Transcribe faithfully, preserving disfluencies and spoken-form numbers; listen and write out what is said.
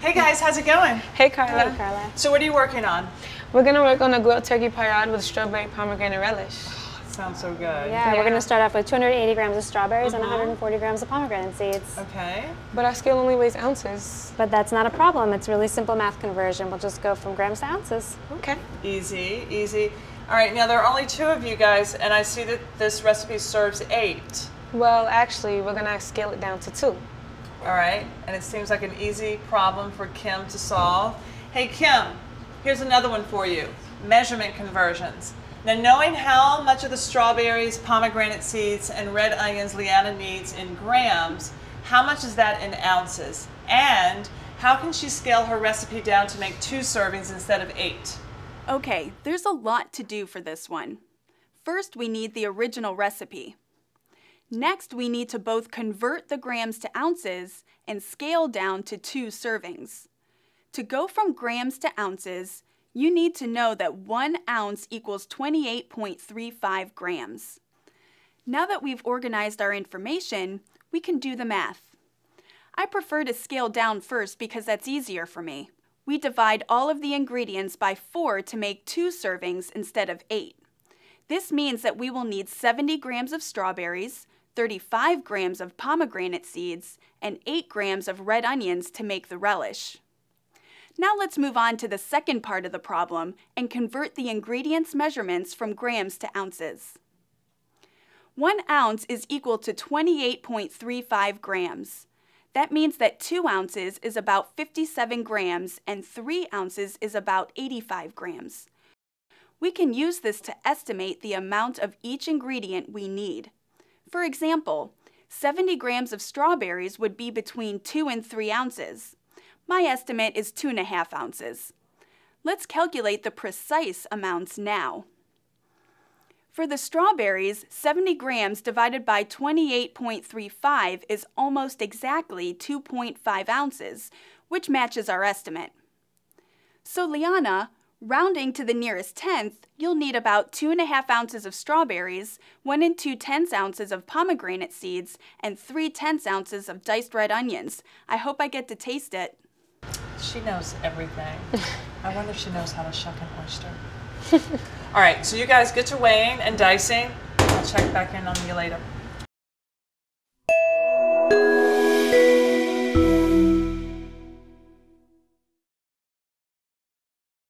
Hey guys, how's it going? Hey Carla. Hey Carla. So what are you working on? We're gonna work on a grilled turkey parade with strawberry pomegranate relish. Oh, that sounds so good. Yeah, yeah, we're gonna start off with two hundred eighty grams of strawberries mm-hmm. and one hundred forty grams of pomegranate seeds. Okay. But our scale only weighs ounces. But that's not a problem. It's really simple math conversion. We'll just go from grams to ounces. Okay. Easy, easy. All right, now there are only two of you guys, and I see that this recipe serves eight. Well, actually, we're gonna scale it down to two. All right, and it seems like an easy problem for Kim to solve. Hey Kim, here's another one for you, measurement conversions. Now knowing how much of the strawberries, pomegranate seeds, and red onions Leanna needs in grams, how much is that in ounces? And how can she scale her recipe down to make two servings instead of eight? Okay, there's a lot to do for this one. First, we need the original recipe. Next, we need to both convert the grams to ounces and scale down to two servings. To go from grams to ounces, you need to know that one ounce equals twenty-eight point three five grams. Now that we've organized our information, we can do the math. I prefer to scale down first because that's easier for me. We divide all of the ingredients by four to make two servings instead of eight. This means that we will need seventy grams of strawberries, thirty-five grams of pomegranate seeds, and eight grams of red onions to make the relish. Now let's move on to the second part of the problem and convert the ingredients measurements from grams to ounces. One ounce is equal to twenty-eight point three five grams. That means that two ounces is about fifty-seven grams and three ounces is about eighty-five grams. We can use this to estimate the amount of each ingredient we need. For example, seventy grams of strawberries would be between two and three ounces. My estimate is two and a half ounces. Let's calculate the precise amounts now. For the strawberries, seventy grams divided by twenty-eight point three five is almost exactly two point five ounces, which matches our estimate. So Leanna, rounding to the nearest tenth, you'll need about two and a half ounces of strawberries, one and two tenths ounces of pomegranate seeds, and three tenths ounces of diced red onions. I hope I get to taste it. She knows everything. I wonder if she knows how to shuck an oyster. All right, so you guys get to weighing and dicing. I'll check back in on you later.